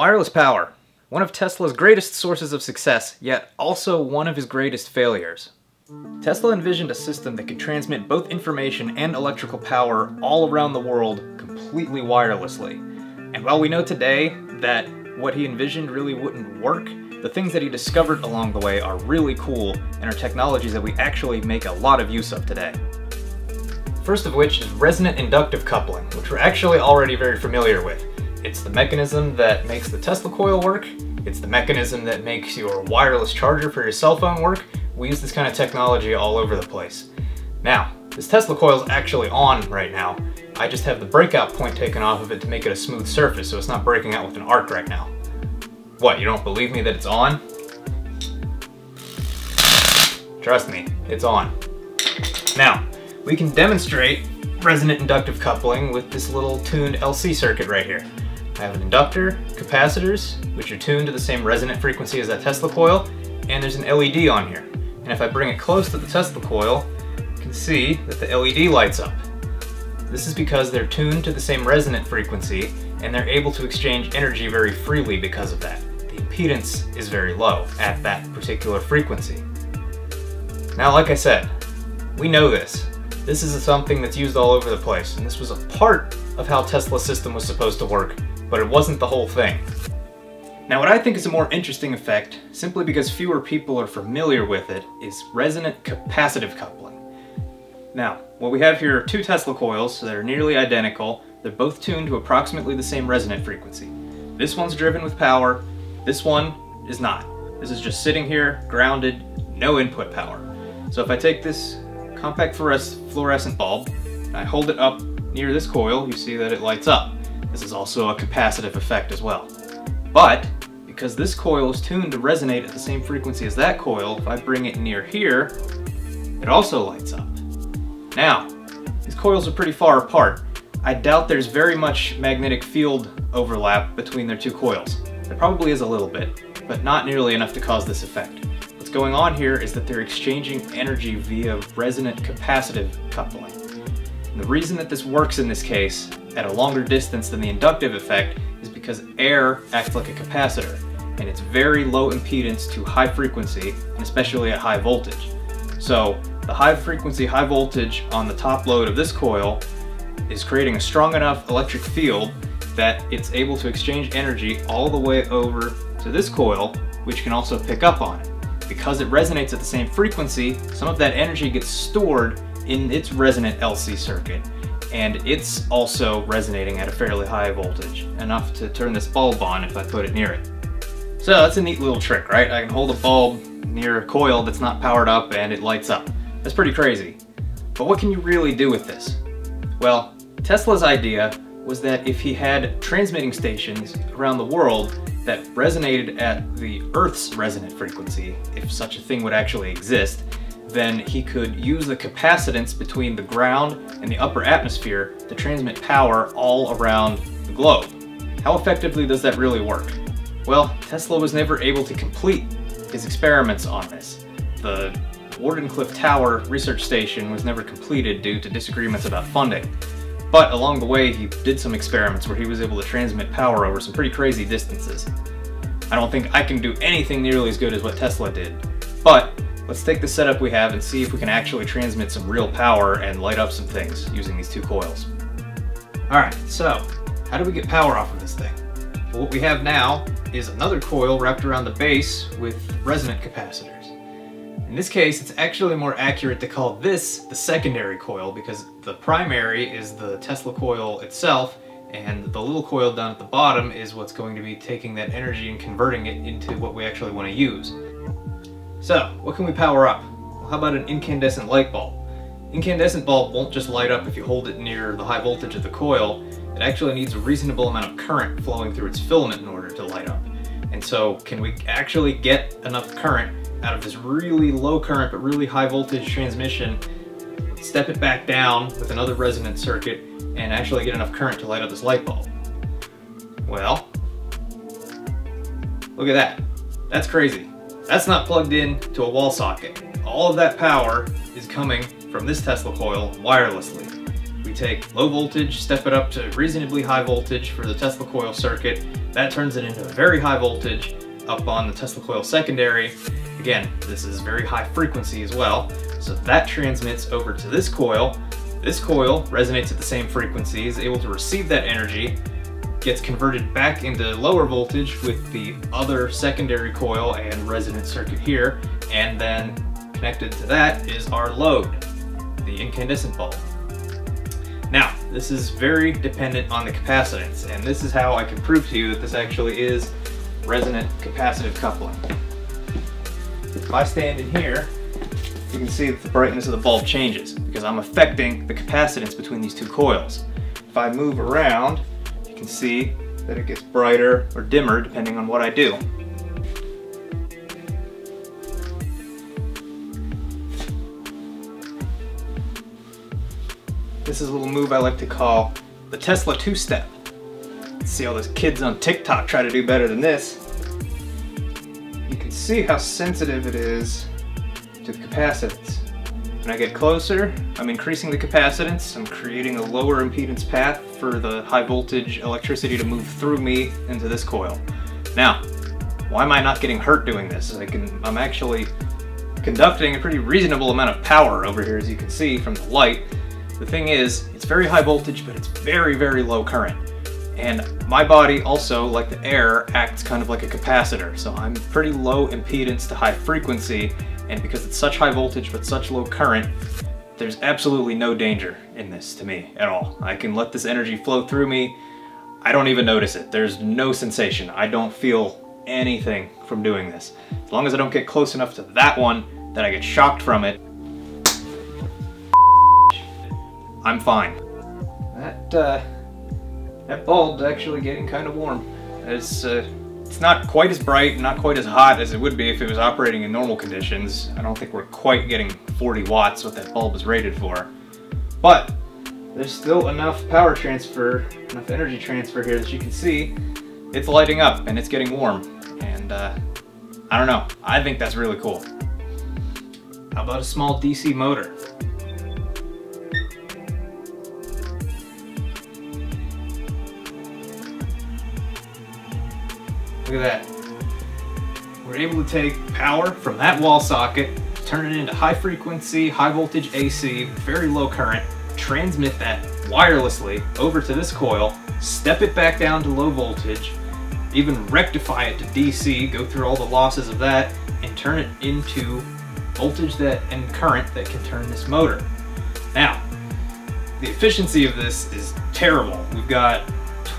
Wireless power, one of Tesla's greatest sources of success, yet also one of his greatest failures. Tesla envisioned a system that could transmit both information and electrical power all around the world completely wirelessly. And while we know today that what he envisioned really wouldn't work, the things that he discovered along the way are really cool and are technologies that we actually make a lot of use of today. First of which is resonant inductive coupling, which we're actually already very familiar with. It's the mechanism that makes the Tesla coil work. It's the mechanism that makes your wireless charger for your cell phone work. We use this kind of technology all over the place. Now, this Tesla coil is actually on right now. I just have the breakout point taken off of it to make it a smooth surface so it's not breaking out with an arc right now. What, you don't believe me that it's on? Trust me, it's on. Now, we can demonstrate resonant inductive coupling with this little tuned LC circuit right here. I have an inductor, capacitors, which are tuned to the same resonant frequency as that Tesla coil, and there's an LED on here. And if I bring it close to the Tesla coil, you can see that the LED lights up. This is because they're tuned to the same resonant frequency, and they're able to exchange energy very freely because of that. The impedance is very low at that particular frequency. Now, like I said, we know this. This is something that's used all over the place, and this was a part of how Tesla's system was supposed to work, but it wasn't the whole thing. Now, what I think is a more interesting effect, simply because fewer people are familiar with it, is resonant capacitive coupling. Now, what we have here are two Tesla coils that are nearly identical. They're both tuned to approximately the same resonant frequency. This one's driven with power, this one is not. This is just sitting here, grounded, no input power. So if I take this compact fluorescent bulb, and I hold it up near this coil, you see that it lights up. This is also a capacitive effect as well. But because this coil is tuned to resonate at the same frequency as that coil, if I bring it near here, it also lights up. Now, these coils are pretty far apart. I doubt there's very much magnetic field overlap between their two coils. There probably is a little bit, but not nearly enough to cause this effect. What's going on here is that they're exchanging energy via resonant capacitive coupling. And the reason that this works in this case at a longer distance than the inductive effect is because air acts like a capacitor, and it's very low impedance to high frequency, and especially at high voltage. So the high frequency, high voltage on the top load of this coil is creating a strong enough electric field that it's able to exchange energy all the way over to this coil, which can also pick up on it. Because it resonates at the same frequency, some of that energy gets stored in its resonant LC circuit, and it's also resonating at a fairly high voltage, enough to turn this bulb on if I put it near it. So that's a neat little trick, right? I can hold a bulb near a coil that's not powered up and it lights up. That's pretty crazy. But what can you really do with this? Well, Tesla's idea was that if he had transmitting stations around the world that resonated at the Earth's resonant frequency, if such a thing would actually exist, then he could use the capacitance between the ground and the upper atmosphere to transmit power all around the globe. How effectively does that really work? Well, Tesla was never able to complete his experiments on this. The Wardenclyffe Tower research station was never completed due to disagreements about funding. But along the way, he did some experiments where he was able to transmit power over some pretty crazy distances. I don't think I can do anything nearly as good as what Tesla did, but let's take the setup we have and see if we can actually transmit some real power and light up some things using these two coils. Alright, so how do we get power off of this thing? Well, what we have now is another coil wrapped around the base with resonant capacitors. In this case, it's actually more accurate to call this the secondary coil because the primary is the Tesla coil itself, and the little coil down at the bottom is what's going to be taking that energy and converting it into what we actually want to use. So, what can we power up? Well, how about an incandescent light bulb? Incandescent bulb won't just light up if you hold it near the high voltage of the coil. It actually needs a reasonable amount of current flowing through its filament in order to light up. And so, can we actually get enough current out of this really low current but really high voltage transmission, step it back down with another resonant circuit, and actually get enough current to light up this light bulb? Well, look at that. That's crazy. That's not plugged in to a wall socket. All of that power is coming from this Tesla coil wirelessly. We take low voltage, step it up to reasonably high voltage for the Tesla coil circuit, That turns it into a very high voltage up on the Tesla coil secondary. Again, this is very high frequency as well. So that transmits over to this coil. This coil resonates at the same frequency, is able to receive that energy, gets converted back into lower voltage with the other secondary coil and resonant circuit here, and then connected to that is our load, the incandescent bulb. Now, this is very dependent on the capacitance, and this is how I can prove to you that this actually is resonant capacitive coupling. If I stand in here, you can see that the brightness of the bulb changes because I'm affecting the capacitance between these two coils. If I move around, you can see that it gets brighter or dimmer depending on what I do. This is a little move I like to call the Tesla two-step. See all those kids on TikTok try to do better than this. You can see how sensitive it is to the capacitance. When I get closer, I'm increasing the capacitance. I'm creating a lower impedance path for the high voltage electricity to move through me into this coil. Now, why am I not getting hurt doing this? I'm actually conducting a pretty reasonable amount of power over here, as you can see from the light. The thing is, it's very high voltage, but it's very, very low current. And my body also, like the air, acts kind of like a capacitor. So I'm pretty low impedance to high frequency, and because it's such high voltage but such low current, there's absolutely no danger in this to me at all. I can let this energy flow through me. I don't even notice it. There's no sensation. I don't feel anything from doing this. As long as I don't get close enough to that one that I get shocked from it, I'm fine. That bulb's actually getting kind of warm. It's not quite as bright, not quite as hot as it would be if it was operating in normal conditions. I don't think we're quite getting 40 watts what that bulb is rated for. But there's still enough power transfer, enough energy transfer here that you can see it's lighting up and it's getting warm. And I don't know, I think that's really cool. How about a small DC motor? Look at that. We're able to take power from that wall socket, turn it into high frequency, high voltage AC, very low current, transmit that wirelessly over to this coil, step it back down to low voltage, even rectify it to DC, go through all the losses of that, and turn it into voltage and current that can turn this motor. Now, the efficiency of this is terrible. We've got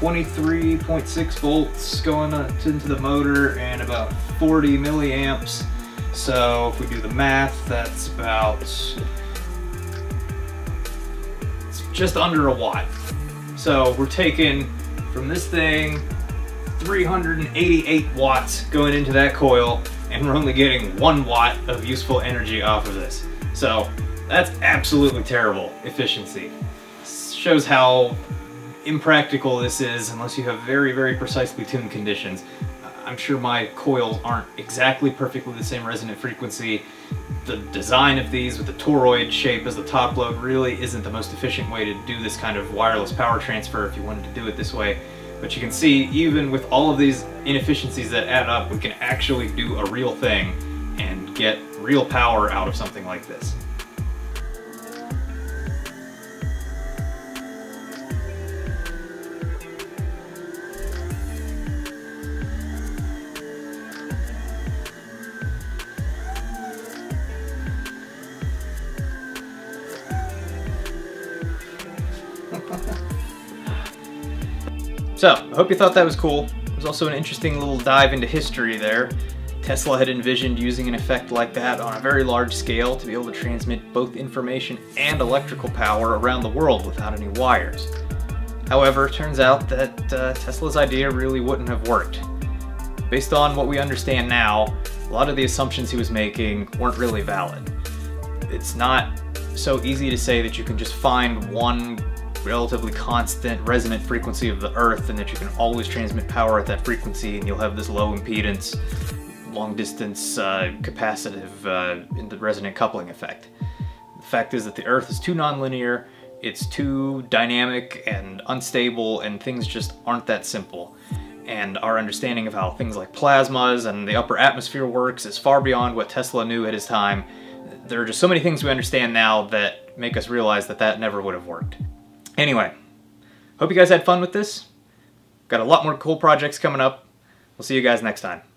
23.6 volts going into the motor and about 40 milliamps. So if we do the math, that's about, it's just under a watt. So we're taking from this thing 388 watts going into that coil, and we're only getting 1 watt of useful energy off of this. So that's absolutely terrible efficiency. Shows how impractical this is unless you have very, very precisely tuned conditions. I'm sure my coils aren't exactly perfectly the same resonant frequency. The design of these with the toroid shape as the top load really isn't the most efficient way to do this kind of wireless power transfer if you wanted to do it this way. But you can see, even with all of these inefficiencies that add up, we can actually do a real thing and get real power out of something like this. So, I hope you thought that was cool. It was also an interesting little dive into history there. Tesla had envisioned using an effect like that on a very large scale to be able to transmit both information and electrical power around the world without any wires. However, it turns out that Tesla's idea really wouldn't have worked. Based on what we understand now, a lot of the assumptions he was making weren't really valid. It's not so easy to say that you can just find one relatively constant resonant frequency of the earth and that you can always transmit power at that frequency and you'll have this low impedance, long distance capacitive in the resonant coupling effect. The fact is that the earth is too nonlinear, it's too dynamic and unstable, and things just aren't that simple. and our understanding of how things like plasmas and the upper atmosphere works is far beyond what Tesla knew at his time. There are just so many things we understand now that make us realize that that never would have worked. Anyway, hope you guys had fun with this. Got a lot more cool projects coming up. We'll see you guys next time.